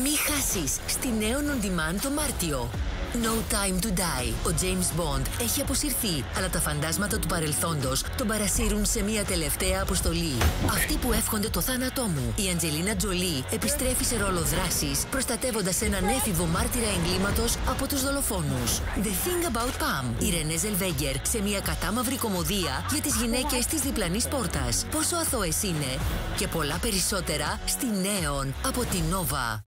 Μη χάσεις στη EON On Demand το Μάρτιο. No Time to Die. Ο James Bond έχει αποσυρθεί, αλλά τα φαντάσματα του παρελθόντος τον παρασύρουν σε μια τελευταία αποστολή. Αυτοί που εύχονται το θάνατό μου. Η Αντζελίνα Τζολί επιστρέφει σε ρόλο δράσης, προστατεύοντας έναν έφηβο μάρτυρα εγκλήματος από τους δολοφόνους. The Thing About Pam. Η Ρενέ Ζελβέγκερ σε μια κατάμαυρη κομμωδία για τις γυναίκες της διπλανής πόρτας. Πόσο αθώες είναι, και πολλά περισσότερα στην EON από την Nova.